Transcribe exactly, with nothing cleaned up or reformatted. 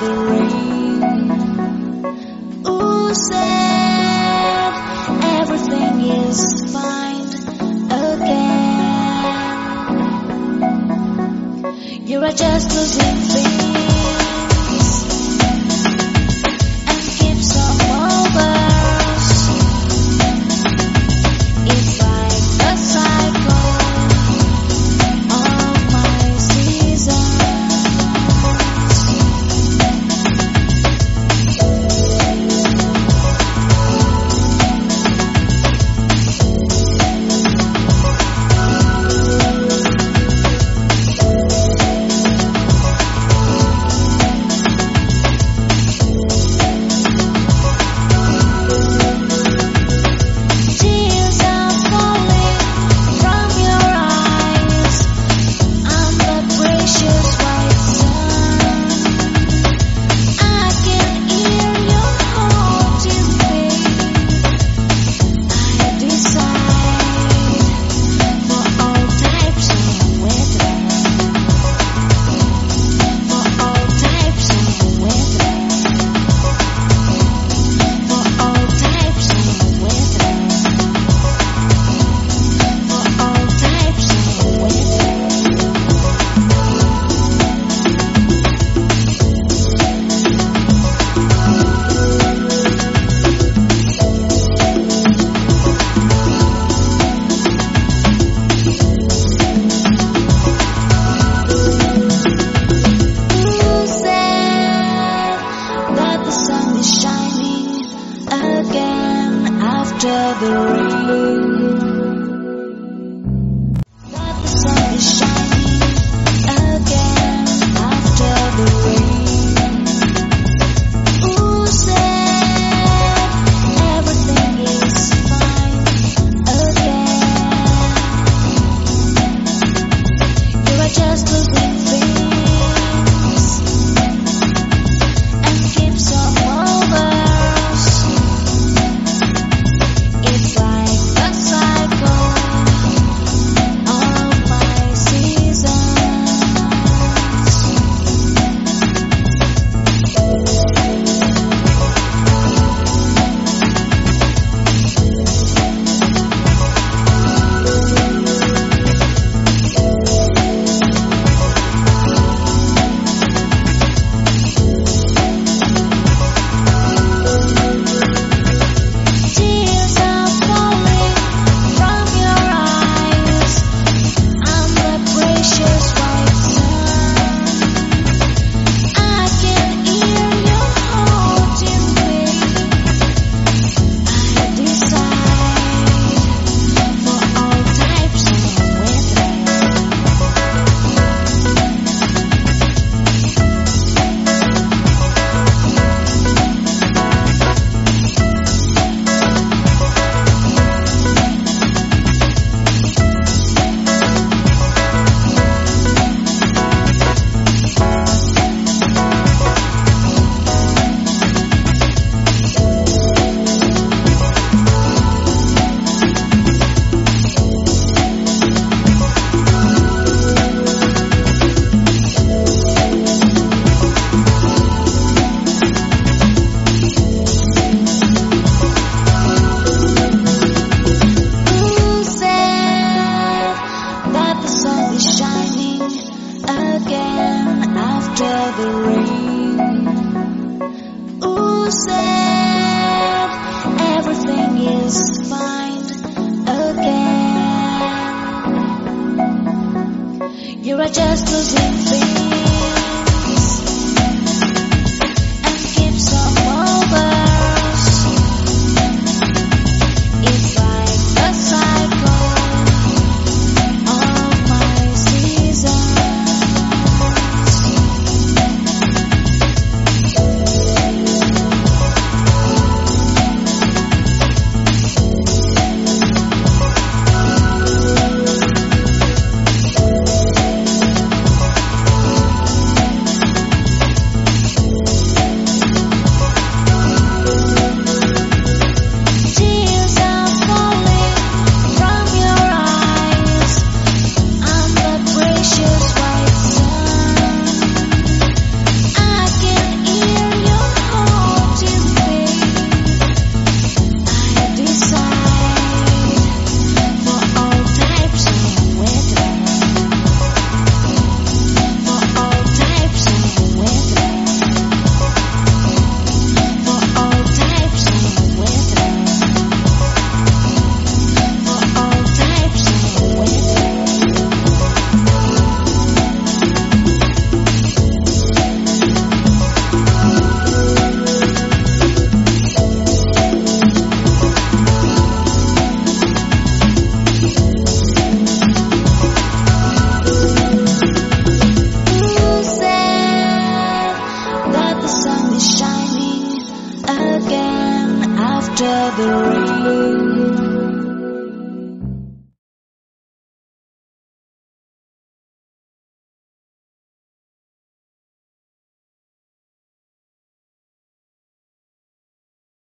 the rain. Who said everything is fine again? You are just losing things and keep some overs. It's like a cycle of my season. You're just losing things.